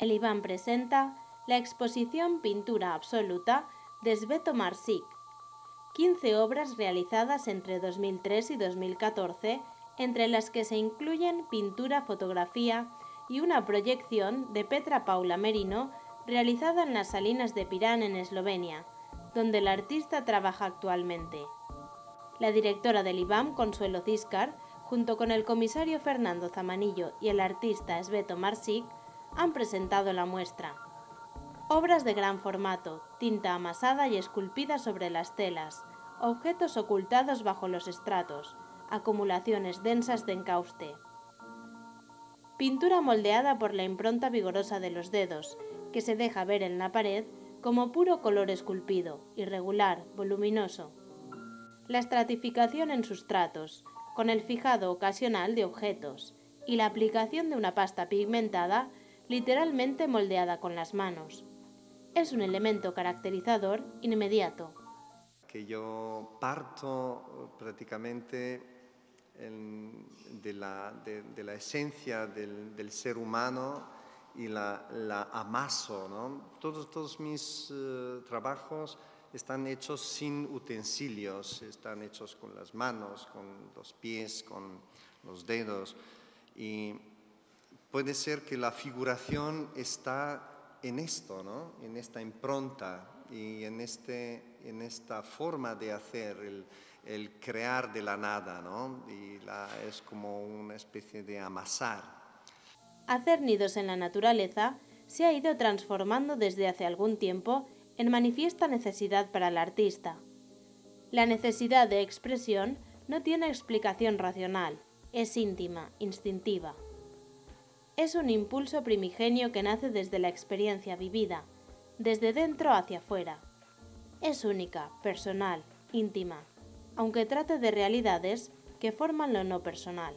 El IVAM presenta la exposición Pintura Absoluta de Cveto Marsič, 15 obras realizadas entre 2003 y 2014, entre las que se incluyen pintura, fotografía y una proyección de Petra Paula Merino realizada en las Salinas de Pirán, en Eslovenia, donde la artista trabaja actualmente. La directora del IVAM, Consuelo Ciscar, junto con el comisario Fernando Zamanillo y el artista Cveto Marsič, han presentado la muestra. Obras de gran formato, tinta amasada y esculpida sobre las telas, objetos ocultados bajo los estratos, acumulaciones densas de encauste. Pintura moldeada por la impronta vigorosa de los dedos, que se deja ver en la pared como puro color esculpido, irregular, voluminoso. La estratificación en sustratos, con el fijado ocasional de objetos, y la aplicación de una pasta pigmentada literalmente moldeada con las manos. Es un elemento caracterizador inmediato. Que yo parto prácticamente de la esencia del ser humano y la amaso, ¿no? Todos mis trabajos están hechos sin utensilios, están hechos con las manos, con los pies, con los dedos. Y puede ser que la figuración está en esto, ¿no? En esta impronta y en esta forma de hacer, el crear de la nada, ¿no? Y es como una especie de amasar. Hacer nidos en la naturaleza se ha ido transformando desde hace algún tiempo en manifiesta necesidad para el artista. La necesidad de expresión no tiene explicación racional, es íntima, instintiva. Es un impulso primigenio que nace desde la experiencia vivida, desde dentro hacia afuera. Es única, personal, íntima, aunque trate de realidades que forman lo no personal.